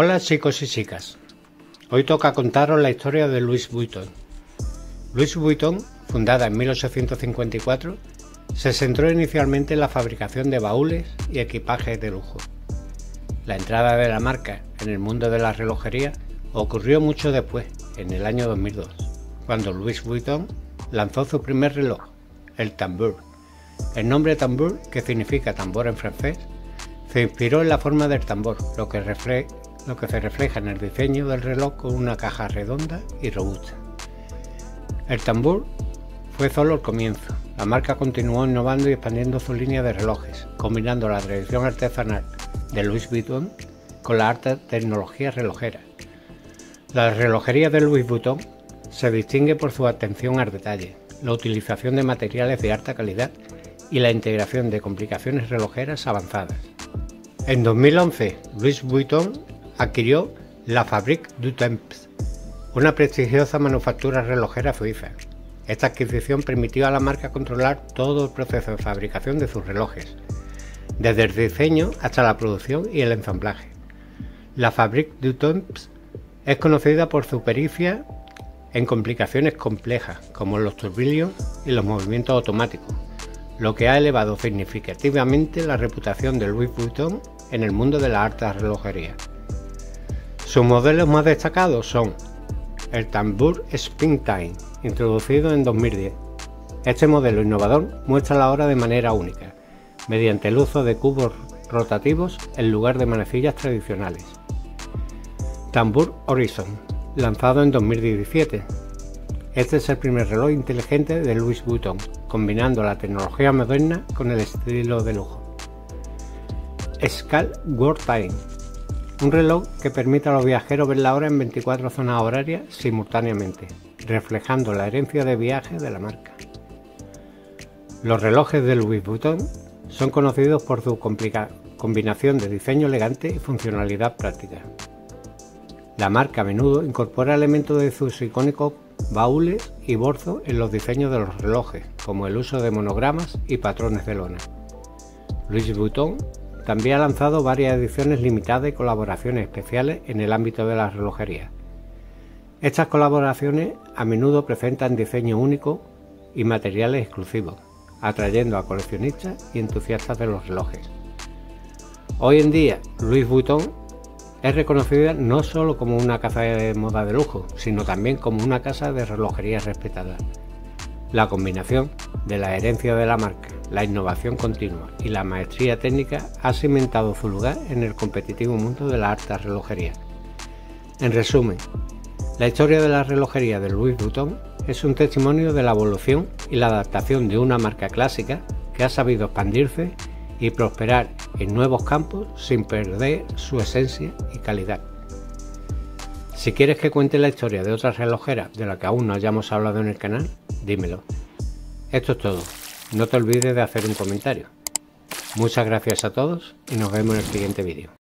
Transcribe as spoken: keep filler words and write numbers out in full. Hola chicos y chicas, hoy toca contaros la historia de Louis Vuitton. Louis Vuitton, fundada en mil ochocientos cincuenta y cuatro, se centró inicialmente en la fabricación de baúles y equipajes de lujo. La entrada de la marca en el mundo de la relojería ocurrió mucho después, en el año dos mil dos, cuando Louis Vuitton lanzó su primer reloj, el Tambour. El nombre Tambour, que significa tambor en francés, se inspiró en la forma del tambor, lo que refleja lo que se refleja en el diseño del reloj con una caja redonda y robusta. El Tambour fue solo el comienzo. La marca continuó innovando y expandiendo su línea de relojes, combinando la tradición artesanal de Louis Vuitton con la alta tecnología relojera. La relojería de Louis Vuitton se distingue por su atención al detalle, la utilización de materiales de alta calidad y la integración de complicaciones relojeras avanzadas. En dos mil once, Louis Vuitton adquirió la Fabrique du Temps, una prestigiosa manufactura relojera suiza. Esta adquisición permitió a la marca controlar todo el proceso de fabricación de sus relojes, desde el diseño hasta la producción y el ensamblaje. La Fabrique du Temps es conocida por su pericia en complicaciones complejas, como los turbillos y los movimientos automáticos, lo que ha elevado significativamente la reputación de Louis Vuitton en el mundo de la alta relojería. Sus modelos más destacados son el Tambour Spin Time, introducido en dos mil diez. Este modelo innovador muestra la hora de manera única, mediante el uso de cubos rotativos en lugar de manecillas tradicionales. Tambour Horizon, lanzado en dos mil diecisiete. Este es el primer reloj inteligente de Louis Vuitton, combinando la tecnología moderna con el estilo de lujo. Escale Worktime, un reloj que permite a los viajeros ver la hora en veinticuatro zonas horarias simultáneamente, reflejando la herencia de viaje de la marca. Los relojes de Louis Vuitton son conocidos por su combinación de diseño elegante y funcionalidad práctica. La marca a menudo incorpora elementos de sus icónicos baúles y bolsos en los diseños de los relojes, como el uso de monogramas y patrones de lona. Louis Vuitton también ha lanzado varias ediciones limitadas y colaboraciones especiales en el ámbito de la relojería. Estas colaboraciones a menudo presentan diseño único y materiales exclusivos, atrayendo a coleccionistas y entusiastas de los relojes. Hoy en día, Louis Vuitton es reconocida no solo como una casa de moda de lujo, sino también como una casa de relojería respetada. La combinación de la herencia de la marca, la innovación continua y la maestría técnica ha cimentado su lugar en el competitivo mundo de la alta relojería. En resumen, la historia de la relojería de Louis Vuitton es un testimonio de la evolución y la adaptación de una marca clásica que ha sabido expandirse y prosperar en nuevos campos sin perder su esencia y calidad. Si quieres que cuente la historia de otras relojeras de la que aún no hayamos hablado en el canal, dímelo. Esto es todo, no te olvides de hacer un comentario. Muchas gracias a todos y nos vemos en el siguiente vídeo.